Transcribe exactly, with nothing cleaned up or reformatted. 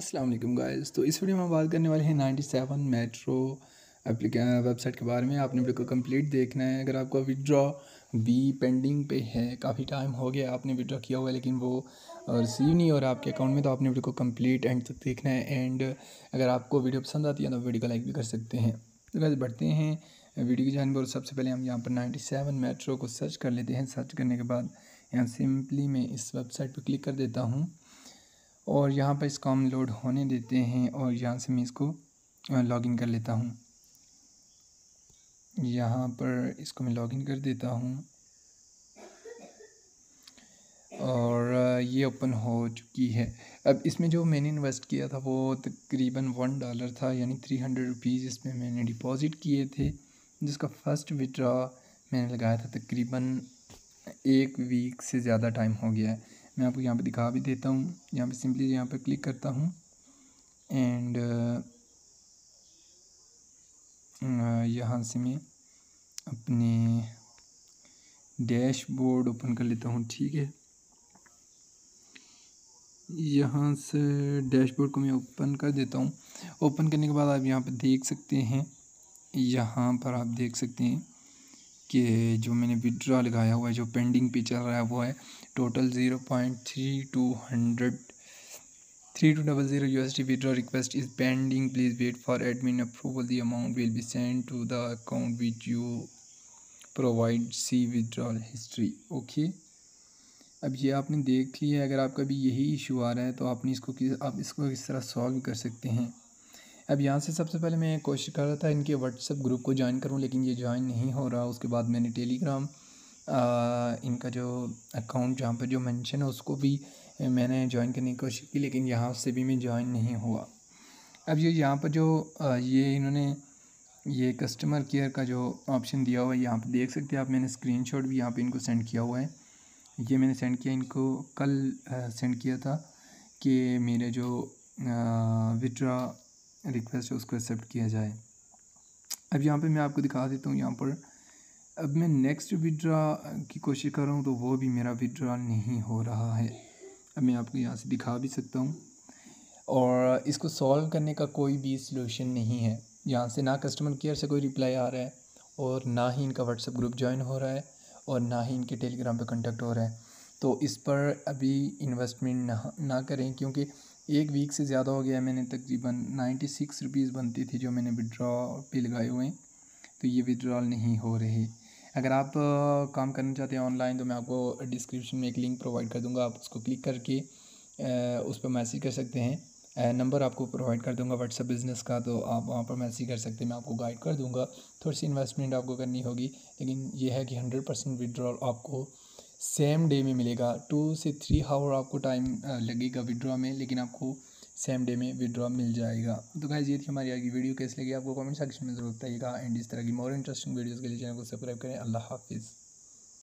अस्सलाम वालेकुम गाइस। तो इस वीडियो में हम बात करने वाले हैं नाइन्टी सेवन मेट्रो वेबसाइट के बारे में। आपने बिल्कुल कंप्लीट देखना है। अगर आपका विड्रॉ भी पेंडिंग पे है, काफ़ी टाइम हो गया आपने विड्रॉ किया हुआ लेकिन वो रिसीव नहीं हो रहा आपके अकाउंट में, तो आपने वीडियो को कंप्लीट एंड तक देखना है। एंड अगर आपको वीडियो पसंद आती है तो वीडियो को लाइक भी कर सकते हैं। तो गाइस बढ़ते हैं वीडियो की जानब। और सबसे पहले हम यहाँ पर नाइन्टी सेवन मेट्रो को सर्च कर लेते हैं। सर्च करने के बाद यहाँ सिंपली मैं इस वेबसाइट पर क्लिक कर देता हूँ और यहाँ पर इसको हम लोड होने देते हैं और यहाँ से मैं इसको लॉगिन कर लेता हूँ। यहाँ पर इसको मैं लॉगिन कर देता हूँ और ये ओपन हो चुकी है। अब इसमें जो मैंने इन्वेस्ट किया था वो तकरीबन वन डॉलर था, यानी थ्री हंड्रेड रुपीज़ इसमें मैंने डिपॉजिट किए थे, जिसका फ़र्स्ट विड्रॉ मैंने लगाया था। तकरीबन एक वीक से ज़्यादा टाइम हो गया है। मैं आपको यहाँ पे दिखा भी देता हूँ। यहाँ पे सिंपली यहाँ पे क्लिक करता हूँ एंड यहाँ से मैं अपने डैशबोर्ड ओपन कर लेता हूँ। ठीक है, यहाँ से डैशबोर्ड को मैं ओपन कर देता हूँ। ओपन करने के बाद आप यहाँ पे देख सकते हैं, यहाँ पर आप देख सकते हैं कि जो मैंने विड्रॉ लगाया हुआ है, जो पेंडिंग पे चल रहा है वो है total zero point three two hundred three two double zero U S D. Withdraw request is pending, please wait for admin approval, the amount will be send to the account which you provide, see withdrawal history. Okay, अब ये आपने देख लिया है। अगर आपका भी यही इशू आ रहा है तो आपने इसको किस आप इसको किस तरह सॉल्व कर सकते हैं। अब यहाँ से सबसे पहले मैं कोशिश कर रहा था इनके व्हाट्सएप ग्रुप को ज्वाइन करूँ, लेकिन ये ज्वाइन नहीं हो रहा। उसके बाद मैंने टेलीग्राम इनका जो अकाउंट जहाँ पर जो मेंशन है उसको भी मैंने ज्वाइन करने की कोशिश की, लेकिन यहाँ से भी मैं ज्वाइन नहीं हुआ। अब ये यहाँ पर जो ये इन्होंने ये कस्टमर केयर का जो ऑप्शन दिया हुआ है यहाँ पर देख सकते हैं आप। मैंने स्क्रीनशॉट भी यहाँ पर इनको सेंड किया हुआ है। ये मैंने सेंड किया इनको, कल सेंड किया था कि मेरे जो विड्रॉ रिक्वेस्ट है उसको एक्सेप्ट किया जाए। अब यहाँ पे मैं आपको दिखा देता हूँ। यहाँ पर अब मैं नेक्स्ट विड्रॉ की कोशिश कर रहा हूँ तो वो भी मेरा विड्रॉ नहीं हो रहा है। अब मैं आपको यहाँ से दिखा भी सकता हूँ। और इसको सॉल्व करने का कोई भी सलूशन नहीं है। यहाँ से ना कस्टमर केयर से कोई रिप्लाई आ रहा है और ना ही इनका व्हाट्सएप ग्रुप ज्वाइन हो रहा है और ना ही इनके टेलीग्राम पर कॉन्टेक्ट हो रहा है। तो इस पर अभी इन्वेस्टमेंट ना ना करें, क्योंकि एक वीक से ज़्यादा हो गया। मैंने तकरीबन नाइन्टी सिक्स रुपीज़ बनती थी जो मैंने विड्रॉ पे लगाए हुए हैं, तो ये विड्रॉल नहीं हो रहे। अगर आप काम करना चाहते हैं ऑनलाइन तो मैं आपको डिस्क्रिप्शन में एक लिंक प्रोवाइड कर दूंगा। आप उसको क्लिक करके उस पर मैसेज कर सकते हैं। नंबर आपको प्रोवाइड कर दूंगा व्हाट्सअप बिज़नेस का, तो आप वहाँ पर मैसेज कर सकते हैं। मैं आपको गाइड कर दूँगा। थोड़ी सी इन्वेस्टमेंट आपको करनी होगी, लेकिन यह है कि हंड्रेड परसेंट विड्रॉल आपको सेम डे में मिलेगा। टू से थ्री हावर आपको टाइम लगेगा विड्रॉ में, लेकिन आपको सेम डे में विड्रॉ मिल जाएगा। तो गाइस ये थी हमारी आज की वीडियो। कैसी लगी आपको कमेंट सेक्शन में जरूर बताइएगा। एंड इस तरह की मोर इंटरेस्टिंग वीडियोस के लिए चैनल को सब्सक्राइब करें। अल्लाह हाफिज़।